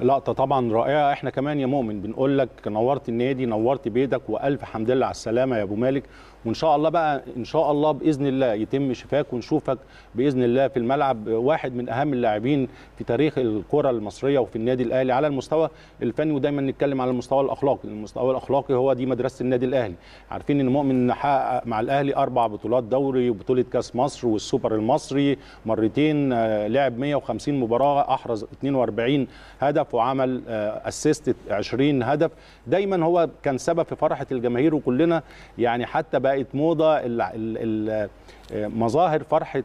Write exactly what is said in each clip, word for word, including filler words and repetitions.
لقطه طبعا رائعه. احنا كمان يا مؤمن بنقول لك نورت النادي، نورت بيدك، والف حمد لله على السلامه يا ابو مالك. وان شاء الله بقى ان شاء الله باذن الله يتم شفاك ونشوفك باذن الله في الملعب، واحد من اهم اللاعبين في تاريخ الكره المصريه وفي النادي الاهلي على المستوى الفني. ودايما نتكلم على المستوى الاخلاقي، المستوى الاخلاقي هو دي مدرسه النادي الاهلي. عارفين ان مؤمن حقق مع الاهلي اربع بطولات دوري وبطوله كاس مصر والسوبر المصري مرتين، لعب مئة وخمسين مباراه، احرز اثنين وأربعين هدف وعمل اسيست عشرين هدف. دايما هو كان سبب في فرحه الجماهير، وكلنا يعني حتى بقت موضه ال ال مظاهر فرحه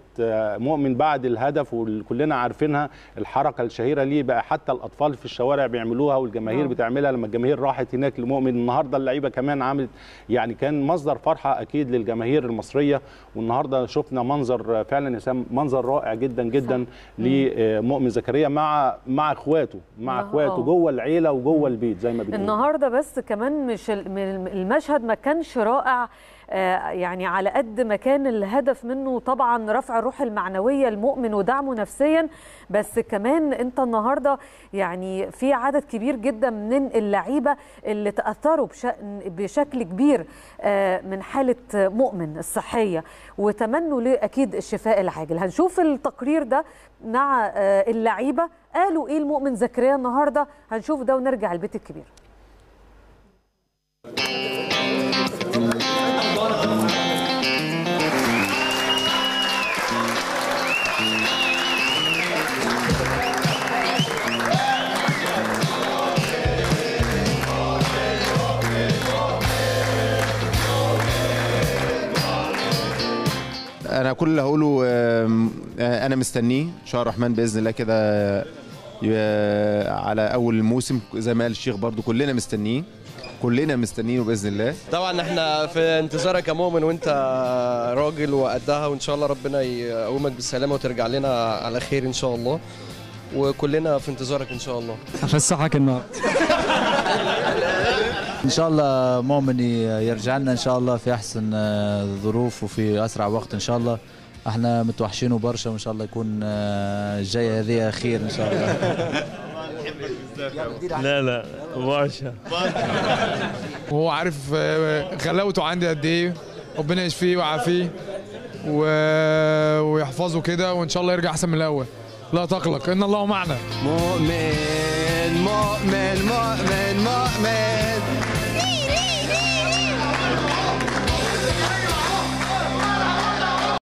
مؤمن بعد الهدف، وكلنا عارفينها الحركه الشهيره ليه بقى، حتى الاطفال في الشوارع بيعملوها والجماهير بتعملها لما الجماهير راحت هناك لمؤمن. النهارده اللعيبه كمان عملت، يعني كان مصدر فرحه اكيد للجماهير المصريه، والنهارده شفنا منظر فعلا منظر رائع جدا جدا لمؤمن زكريا مع مع اخواته مع اخواته جوه العيله وجوه البيت زي ما بنقول النهارده. بس كمان مش المشهد ما كانش رائع يعني على قد ما كان الهدف منه طبعا رفع الروح المعنويه للمؤمن ودعمه نفسيا، بس كمان انت النهارده يعني في عدد كبير جدا من اللعيبه اللي تاثروا بشكل كبير من حاله مؤمن الصحيه، وتمنوا له اكيد الشفاء العاجل. هنشوف التقرير ده مع اللعيبه قالوا ايه لمؤمن زكريا النهارده، هنشوف ده ونرجع البيت الكبير. أنا كل اللي هقوله أنا مستنيه إن شاء الله الرحمن بإذن الله كده على أول موسم زي ما قال الشيخ، برضو كلنا مستنيه كلنا مستنيه بإذن الله. طبعا إحنا في انتظارك يا مؤمن، وأنت راجل وقدها، وإن شاء الله ربنا يقومك بالسلامة وترجع لنا على خير إن شاء الله، وكلنا في انتظارك إن شاء الله. هفسحك النهارده ان شاء الله. مؤمن يرجع لنا ان شاء الله في احسن ظروف وفي اسرع وقت ان شاء الله. احنا متوحشينه برشا، وان شاء الله يكون الجايه هذه خير ان شاء الله. لا لا برشا، وهو عارف غلاوته عندي قد ايه. ربنا يشفيه ويعافيه ويحفظه كده، وان شاء الله يرجع احسن من الاول. لا تقلق ان الله معنا. مؤمن مؤمن مؤمن مؤمن